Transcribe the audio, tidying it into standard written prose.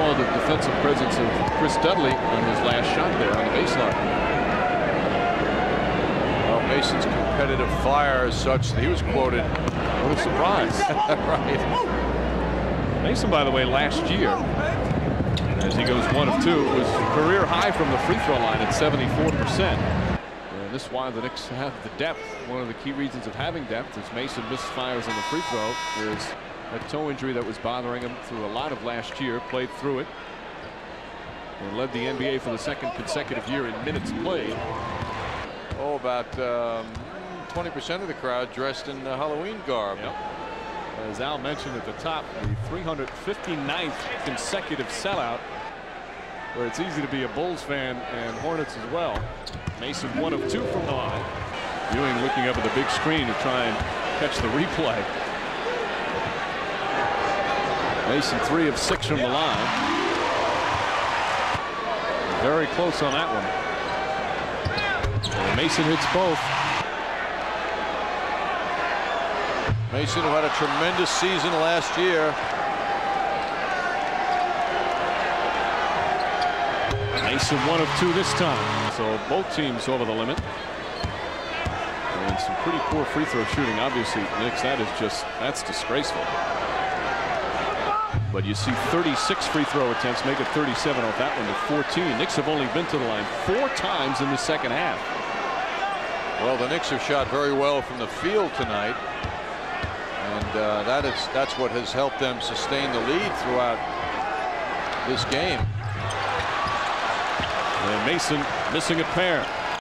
saw the defensive presence of Chris Dudley on his last shot there on the baseline. Well, Mason's competitive fire is such that he was quoted, "What a surprise." Right. Mason, by the way, last year, and as he goes 1 of 2, was career high from the free throw line at 74%. And this is why the Knicks have the depth. One of the key reasons of having depth is Mason misfires on the free throw. There's a toe injury that was bothering him through a lot of last year, played through it, and led the NBA for the second consecutive year in minutes played. Oh, about 20% of the crowd dressed in Halloween garb. Yep. As Al mentioned at the top, the 359th consecutive sellout, where it's easy to be a Bulls fan and Hornets as well. Mason 1 of 2 from the line. Ewing looking up at the big screen to try and catch the replay. Mason 3 of 6 from the line. Very close on that one. And Mason hits both. Mason, who had a tremendous season last year. Mason 1 of 2 this time. So both teams over the limit. And some pretty poor free throw shooting. Obviously, Knicks, that's disgraceful. But you see 36 free throw attempts, make it 37 off that one to 14. Knicks have only been to the line 4 times in the second half. Well, the Knicks have shot very well from the field tonight. And that's what has helped them sustain the lead throughout this game. And Mason missing a pair.